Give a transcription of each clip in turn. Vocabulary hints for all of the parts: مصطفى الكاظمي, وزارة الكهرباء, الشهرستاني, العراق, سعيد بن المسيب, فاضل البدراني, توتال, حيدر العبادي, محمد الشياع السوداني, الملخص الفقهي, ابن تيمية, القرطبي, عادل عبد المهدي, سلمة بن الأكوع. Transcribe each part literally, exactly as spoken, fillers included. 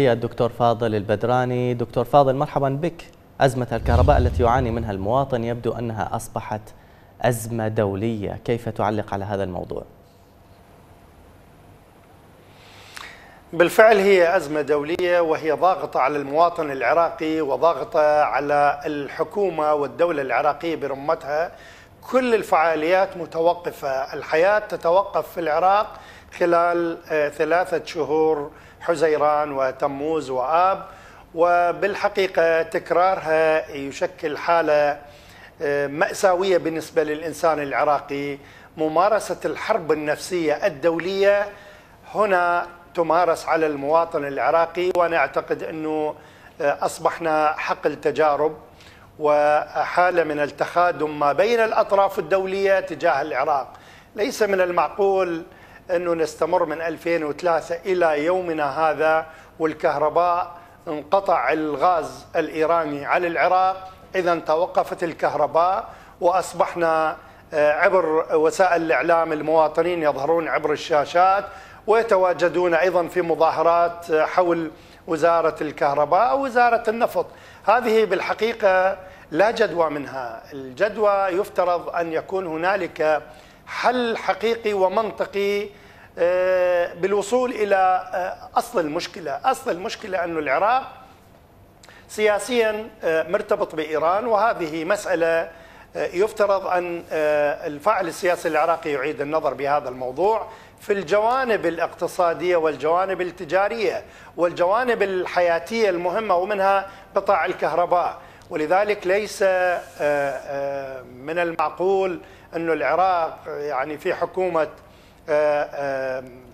الدكتور فاضل البدراني. دكتور فاضل، مرحبا بك. أزمة الكهرباء التي يعاني منها المواطن يبدو أنها أصبحت أزمة دولية، كيف تعلق على هذا الموضوع؟ بالفعل هي أزمة دولية، وهي ضاغطة على المواطن العراقي وضاغطة على الحكومة والدولة العراقية برمتها. كل الفعاليات متوقفة، الحياة تتوقف في العراق خلال ثلاثة شهور حزيران وتموز وآب، وبالحقيقة تكرارها يشكل حالة مأساوية بالنسبة للإنسان العراقي. ممارسة الحرب النفسية الدولية هنا تمارس على المواطن العراقي، وأنا أعتقد أنه أصبحنا حقل تجارب وحالة من التخادم ما بين الأطراف الدولية تجاه العراق. ليس من المعقول أنه نستمر من ألفين وثلاثة إلى يومنا هذا والكهرباء، انقطع الغاز الإيراني على العراق، إذا توقفت الكهرباء وأصبحنا عبر وسائل الإعلام المواطنين يظهرون عبر الشاشات ويتواجدون أيضا في مظاهرات حول وزارة الكهرباء أو وزارة النفط. هذه بالحقيقة لا جدوى منها، الجدوى يفترض أن يكون هنالك حل حقيقي ومنطقي بالوصول إلى أصل المشكلة. أصل المشكلة أن العراق سياسيا مرتبط بإيران، وهذه مسألة يفترض أن الفاعل السياسي العراقي يعيد النظر بهذا الموضوع في الجوانب الاقتصادية والجوانب التجارية والجوانب الحياتية المهمة، ومنها قطاع الكهرباء. ولذلك ليس من المعقول أن العراق يعني في حكومة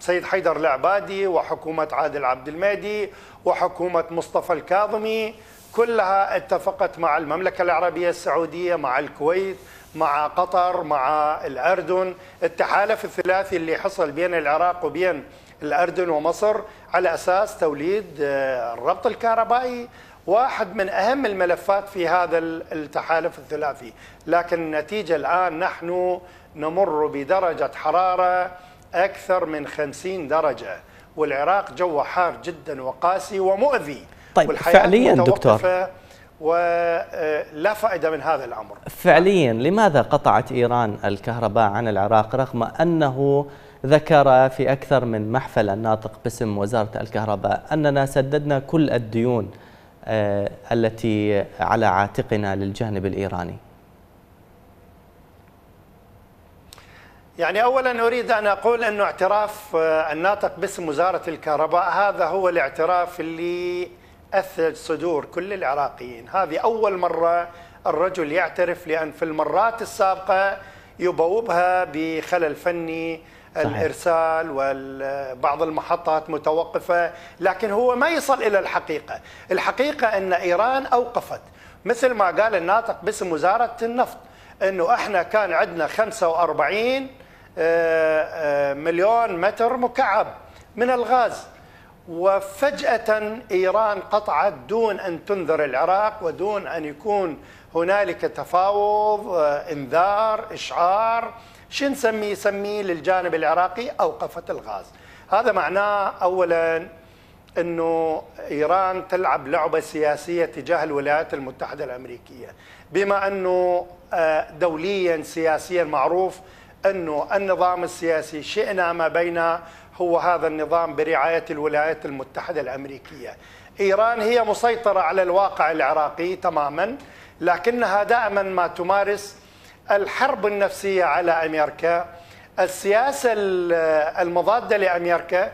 سيد حيدر العبادي وحكومة عادل عبد المهدي وحكومة مصطفى الكاظمي كلها اتفقت مع المملكة العربية السعودية، مع الكويت، مع قطر، مع الأردن. التحالف الثلاثي اللي حصل بين العراق وبين الأردن ومصر على أساس توليد الربط الكهربائي واحد من أهم الملفات في هذا التحالف الثلاثي. لكن النتيجة الآن نحن نمر بدرجة حرارة أكثر من خمسين درجة، والعراق جوه حار جدا وقاسي ومؤذي. طيب فعليا دكتور، ولا فائدة من هذا الأمر. فعليا لماذا قطعت إيران الكهرباء عن العراق رغم أنه ذكر في أكثر من محفل الناطق باسم وزارة الكهرباء أننا سددنا كل الديون التي على عاتقنا للجانب الإيراني؟ يعني أولا أريد أن أقول أنه اعتراف الناطق باسم وزارة الكهرباء هذا هو الاعتراف اللي أثلج صدور كل العراقيين. هذه أول مرة الرجل يعترف، لأن في المرات السابقة يبوبها بخلل فني، صحيح. الإرسال وبعض المحطات متوقفة، لكن هو ما يصل إلى الحقيقة. الحقيقة أن إيران أوقفت، مثل ما قال الناطق باسم وزارة النفط أنه إحنا كان عندنا خمسة وأربعين مليون متر مكعب من الغاز، وفجأة إيران قطعت دون أن تنذر العراق ودون أن يكون هنالك تفاوض، إنذار، إشعار، شو نسميه سميه للجانب العراقي. أوقفت الغاز، هذا معناه أولا أنه إيران تلعب لعبة سياسية تجاه الولايات المتحدة الأمريكية، بما أنه دوليا سياسيا معروف أنه النظام السياسي شئنا ما بينا هو هذا النظام برعاية الولايات المتحدة الأمريكية. إيران هي مسيطرة على الواقع العراقي تماما، لكنها دائما ما تمارس الحرب النفسية على أمريكا، السياسة المضادة لأمريكا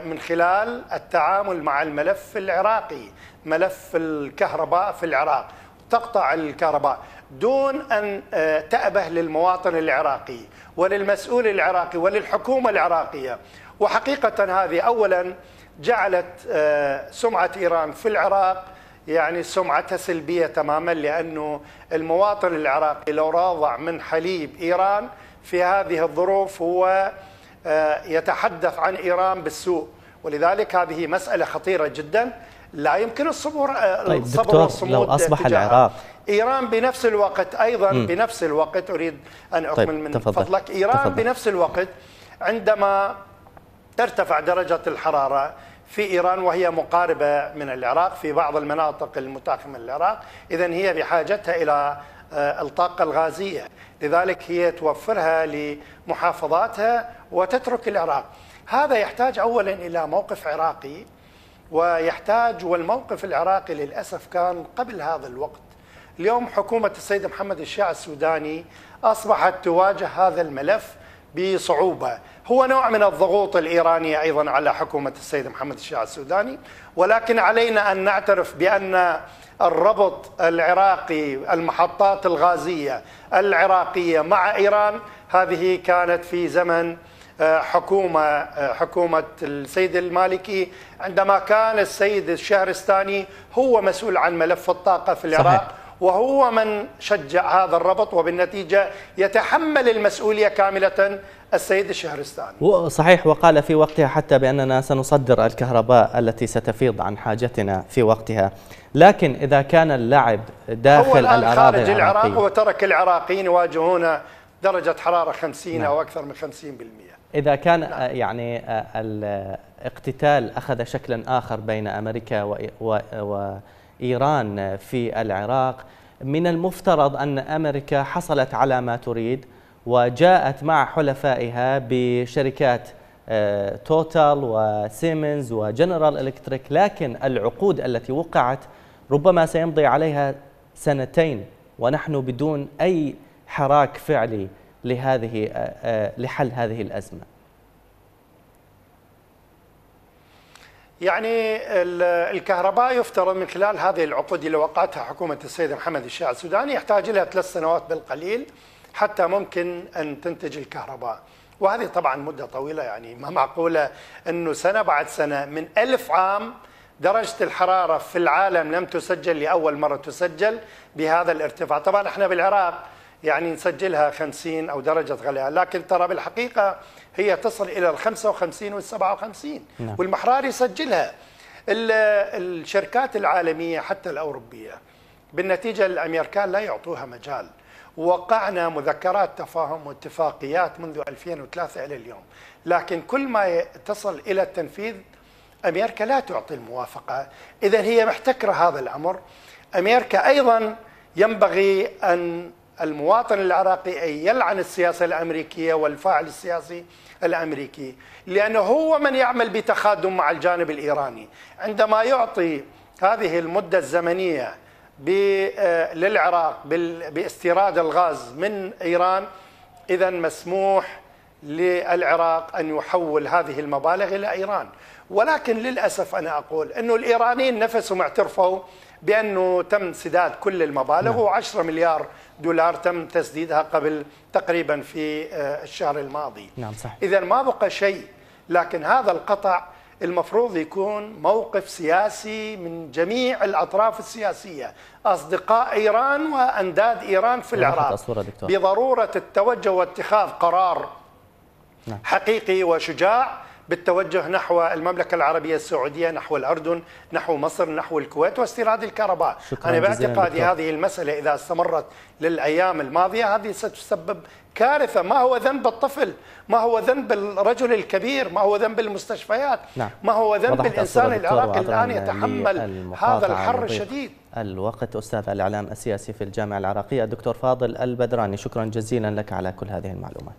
من خلال التعامل مع الملف العراقي، ملف الكهرباء في العراق. تقطع الكهرباء دون أن تأبه للمواطن العراقي وللمسؤول العراقي وللحكومة العراقية. وحقيقة هذه أولا جعلت سمعة إيران في العراق يعني سمعتها سلبية تماما، لأنه المواطن العراقي لو راضع من حليب إيران في هذه الظروف هو يتحدث عن إيران بالسوء. ولذلك هذه مسألة خطيرة جدا، لا يمكن الصبر. طيب دكتور، لو أصبح العراق إيران بنفس الوقت أيضا م. بنفس الوقت أريد أن أكمل. طيب من تفضل. فضلك إيران تفضل. بنفس الوقت عندما ترتفع درجة الحرارة في إيران، وهي مقاربة من العراق في بعض المناطق المتاخمة للعراق، إذن هي بحاجتها إلى الطاقة الغازية، لذلك هي توفرها لمحافظاتها وتترك العراق. هذا يحتاج أولا إلى موقف عراقي، ويحتاج والموقف العراقي للأسف كان قبل هذا الوقت. اليوم حكومة السيد محمد الشياع السوداني أصبحت تواجه هذا الملف بصعوبة، هو نوع من الضغوط الإيرانية أيضا على حكومة السيد محمد الشياع السوداني، ولكن علينا أن نعترف بأن الربط العراقي، المحطات الغازية العراقية مع إيران، هذه كانت في زمن حكومة حكومة السيد المالكي، عندما كان السيد الشهرستاني هو مسؤول عن ملف الطاقة في العراق. صحيح. وهو من شجع هذا الربط، وبالنتيجة يتحمل المسؤولية كاملة السيد الشهرستاني. صحيح، وقال في وقتها حتى بأننا سنصدر الكهرباء التي ستفيض عن حاجتنا في وقتها. لكن إذا كان اللعب داخل الأراضي خارج العراق، وترك العراقيين يواجهون درجة حرارة خمسين نعم. أو أكثر من خمسين بالمئة. إذا كان نعم. يعني الاقتتال أخذ شكلا آخر بين أمريكا و, و... و... إيران في العراق، من المفترض أن أمريكا حصلت على ما تريد وجاءت مع حلفائها بشركات توتال وسيمنز وجنرال إلكتريك، لكن العقود التي وقعت ربما سيمضي عليها سنتين ونحن بدون أي حراك فعلي لهذه لحل هذه الأزمة. يعني الكهرباء يفترض من خلال هذه العقود اللي وقعتها حكومة السيد محمد الشياع السوداني يحتاج لها ثلاث سنوات بالقليل حتى ممكن أن تنتج الكهرباء، وهذه طبعا مدة طويلة، يعني ما معقولة أنه سنة بعد سنة. من ألف عام درجة الحرارة في العالم لم تسجل، لأول مرة تسجل بهذا الارتفاع. طبعا احنا بالعراق يعني نسجلها خمسين أو درجة غليان، لكن ترى بالحقيقة هي تصل إلى ال خمسة وخمسين وال سبعة وخمسين، والمحرار يسجلها. الشركات العالمية حتى الأوروبية بالنتيجة الأمريكان لا يعطوها مجال. وقعنا مذكرات تفاهم واتفاقيات منذ ألفين وثلاثة إلى اليوم، لكن كل ما تصل إلى التنفيذ أمريكا لا تعطي الموافقة. إذن هي محتكرة هذا الأمر. أمريكا أيضا ينبغي أن المواطن العراقي أن يلعن السياسة الأمريكية والفاعل السياسي الأمريكي، لأنه هو من يعمل بتخادم مع الجانب الإيراني. عندما يعطي هذه المدة الزمنية للعراق باستيراد الغاز من إيران، إذن مسموح للعراق أن يحول هذه المبالغ إلى إيران. ولكن للأسف أنا أقول أنه الإيرانيين نفسهم اعترفوا بأنه تم سداد كل المبالغ، وعشرة مليار دولار تم تسديدها قبل تقريبا في الشهر الماضي. نعم صحيح. إذن ما بقى شيء، لكن هذا القطع المفروض يكون موقف سياسي من جميع الأطراف السياسية، أصدقاء إيران وأنداد إيران في العراق، بضرورة التوجه واتخاذ قرار نعم. حقيقي وشجاع بالتوجه نحو المملكة العربية السعودية، نحو الأردن، نحو مصر، نحو الكويت، واستيراد الكهرباء. أنا باعتقادي هذه المسألة إذا استمرت للأيام الماضية هذه ستسبب كارثة. ما هو ذنب الطفل؟ ما هو ذنب الرجل الكبير؟ ما هو ذنب المستشفيات؟ نعم. ما هو ذنب الإنسان العراقي الآن يتحمل هذا الحر الشديد؟ الوقت. أستاذ الإعلام السياسي في الجامعة العراقية الدكتور فاضل البدراني، شكرا جزيلا لك على كل هذه المعلومات.